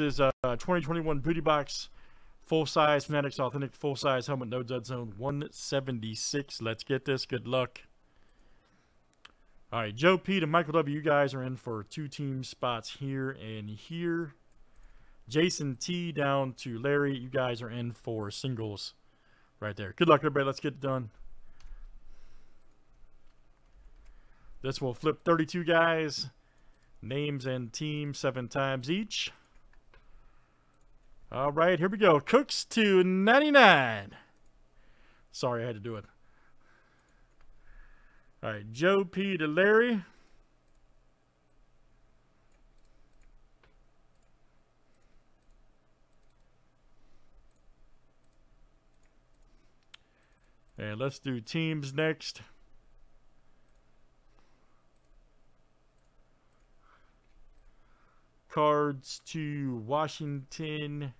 is 2021 Booty Box full-size Fanatics Authentic full-size helmet, no dud zone, 176. Let's get this. Good luck. All right, Joe, Pete, and Michael W., you guys are in for two team spots here and here. Jason T. down to Larry. You guys are in for singles right there. Good luck, everybody. Let's get it done. This will flip 32 guys. Names and teams 7 times each. All right, here we go. Cooks to 99. Sorry, I had to do it. All right, Joe P. to Larry. And let's do teams next. Cards to Washington.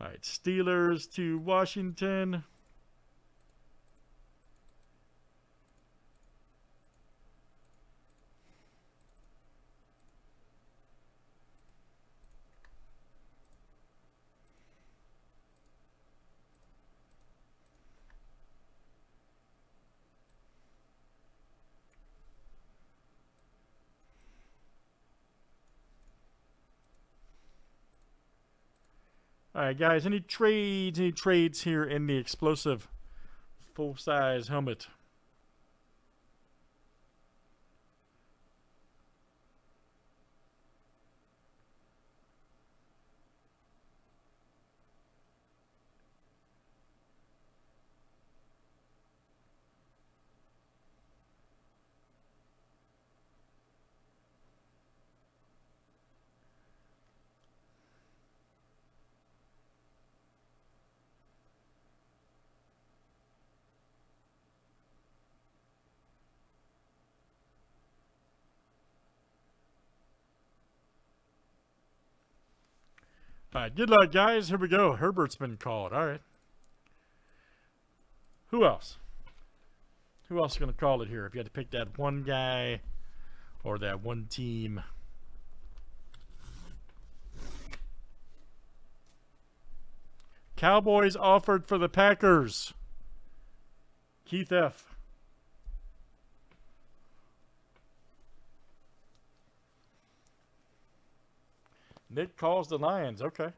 All right, Steelers to Washington. All right, guys, any trades here in the explosive full-size helmet? All right, good luck, guys. Here we go. Herbert's been called. All right. Who else? Who else is going to call it here if you had to pick that one guy or that one team? Cowboys offered for the Packers. Keith F. Nick calls the Lions. Okay.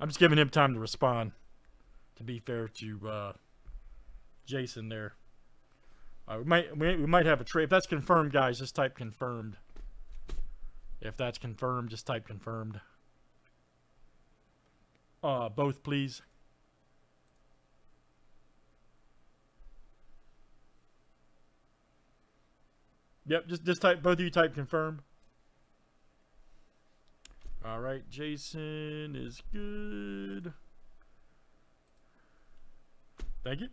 I'm just giving him time to respond, to be fair to Jason there. We might have a trade. If that's confirmed, guys, just type confirmed. If that's confirmed, just type confirmed. Both, please. Yep, just type, both of you type confirm. All right, Jason is good. Thank you.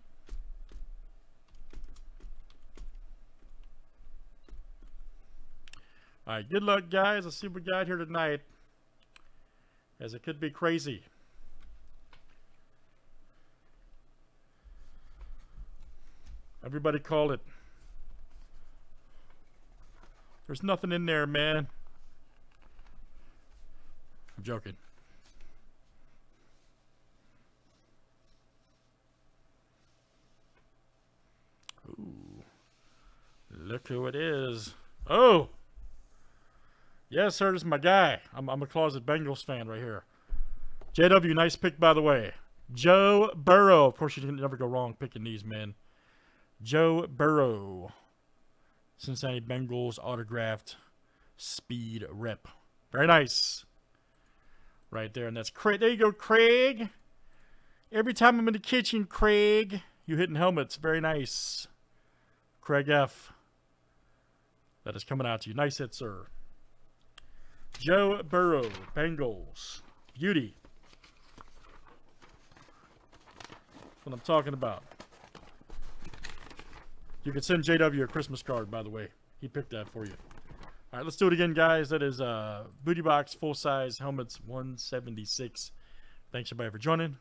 All right, good luck, guys. Let's see what we got here tonight, as it could be crazy. Everybody call it. There's nothing in there, man. I'm joking. Ooh, look who it is. Oh! Yes, sir, this is my guy. I'm a closet Bengals fan right here. JW, nice pick, by the way. Joe Burrow. Of course, you can never go wrong picking these, man. Joe Burrow. Cincinnati Bengals autographed speed rep. Very nice. Right there, and that's Craig. There you go, Craig. Every time I'm in the kitchen, Craig, you hitting helmets. Very nice. Craig F. That is coming out to you. Nice hit, sir. Joe Burrow, Bengals. Beauty. That's what I'm talking about. You can send JW a Christmas card, by the way. He picked that for you. All right, let's do it again, guys. That is Booty Box full-size helmets 176. Thanks, everybody, for joining.